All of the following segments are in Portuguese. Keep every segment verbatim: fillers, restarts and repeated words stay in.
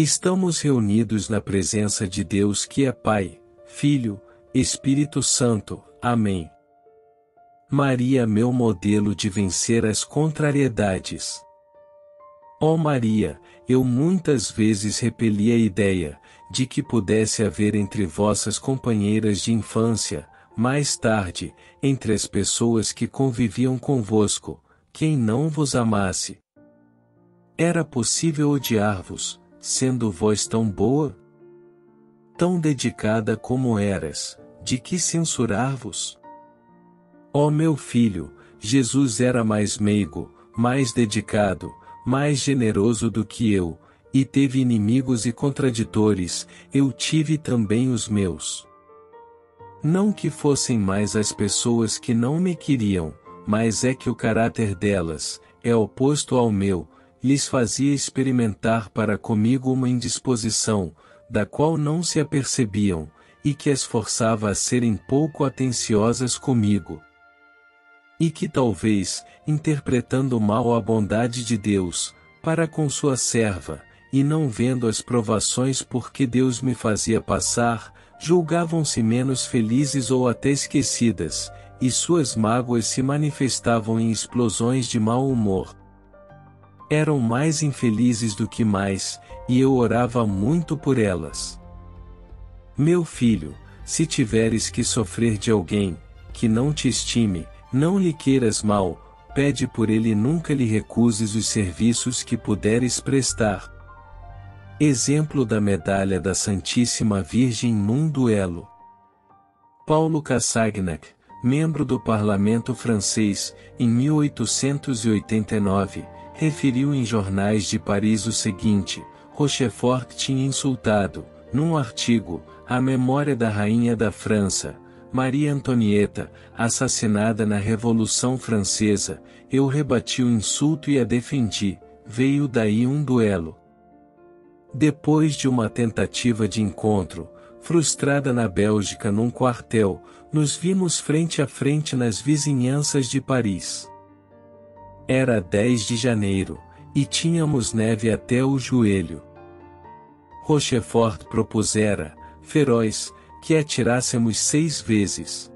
Estamos reunidos na presença de Deus que é Pai, Filho, Espírito Santo. Amém. Maria, meu modelo de vencer as contrariedades. Ó Maria, eu muitas vezes repeli a ideia de que pudesse haver entre vossas companheiras de infância, mais tarde, entre as pessoas que conviviam convosco, quem não vos amasse. Era possível odiar-vos, sendo vós tão boa? Tão dedicada como eras, de que censurar-vos? Ó meu filho, Jesus era mais meigo, mais dedicado, mais generoso do que eu, e teve inimigos e contraditores, eu tive também os meus. Não que fossem mais as pessoas que não me queriam, mas é que o caráter delas, é oposto ao meu, lhes fazia experimentar para comigo uma indisposição, da qual não se apercebiam, e que as forçava a serem pouco atenciosas comigo. E que talvez, interpretando mal a bondade de Deus, para com sua serva, e não vendo as provações por que Deus me fazia passar, julgavam-se menos felizes ou até esquecidas, e suas mágoas se manifestavam em explosões de mau humor. Eram mais infelizes do que mais, e eu orava muito por elas. Meu filho, se tiveres que sofrer de alguém, que não te estime, não lhe queiras mal, pede por ele e nunca lhe recuses os serviços que puderes prestar. Exemplo da medalha da Santíssima Virgem num duelo. Paulo Cassagnac, membro do parlamento francês, em mil oitocentos e oitenta e nove, referiu em jornais de Paris o seguinte: Rochefort tinha insultado, num artigo, a memória da rainha da França, Maria Antonieta, assassinada na Revolução Francesa. Eu rebati o insulto e a defendi, veio daí um duelo. Depois de uma tentativa de encontro, frustrada na Bélgica num quartel, nos vimos frente a frente nas vizinhanças de Paris. Era dez de janeiro, e tínhamos neve até o joelho. Rochefort propusera, feroz, que atirássemos seis vezes.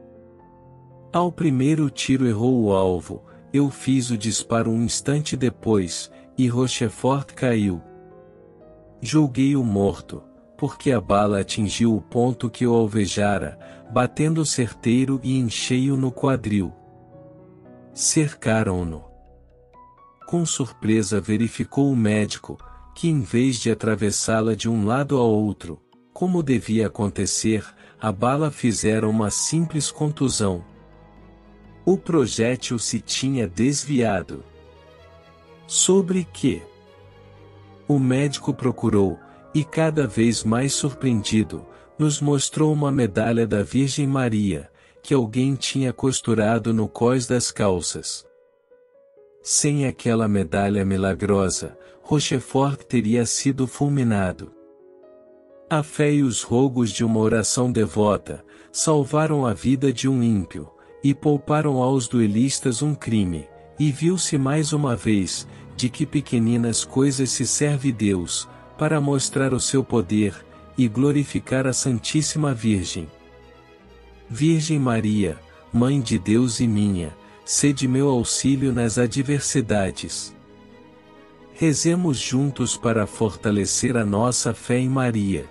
Ao primeiro tiro errou o alvo, eu fiz o disparo um instante depois, e Rochefort caiu. Julguei-o morto, porque a bala atingiu o ponto que o alvejara, batendo certeiro e enchei-o no quadril. Cercaram-no. Com surpresa verificou o médico, que em vez de atravessá-la de um lado ao outro, como devia acontecer, a bala fizera uma simples contusão. O projétil se tinha desviado. Sobre que? O médico procurou, e cada vez mais surpreendido, nos mostrou uma medalha da Virgem Maria, que alguém tinha costurado no cós das calças. Sem aquela medalha milagrosa, Rochefort teria sido fulminado. A fé e os rogos de uma oração devota salvaram a vida de um ímpio, e pouparam aos duelistas um crime, e viu-se mais uma vez, de que pequeninas coisas se serve Deus, para mostrar o seu poder, e glorificar a Santíssima Virgem. Virgem Maria, Mãe de Deus e minha, sede meu auxílio nas adversidades. Rezemos juntos para fortalecer a nossa fé em Maria.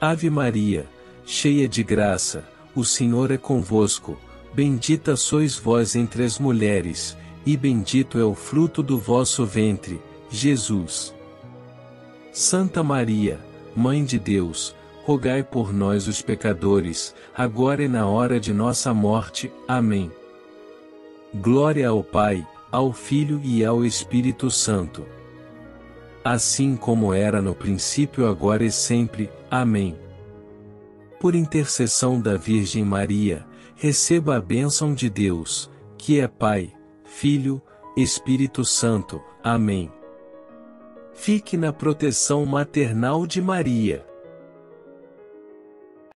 Ave Maria, cheia de graça, o Senhor é convosco, bendita sois vós entre as mulheres, e bendito é o fruto do vosso ventre, Jesus. Santa Maria, Mãe de Deus, rogai por nós os pecadores, agora e na hora de nossa morte. Amém. Glória ao Pai, ao Filho e ao Espírito Santo. Assim como era no princípio, agora e sempre. Amém. Por intercessão da Virgem Maria, receba a bênção de Deus, que é Pai, Filho, Espírito Santo. Amém. Fique na proteção maternal de Maria.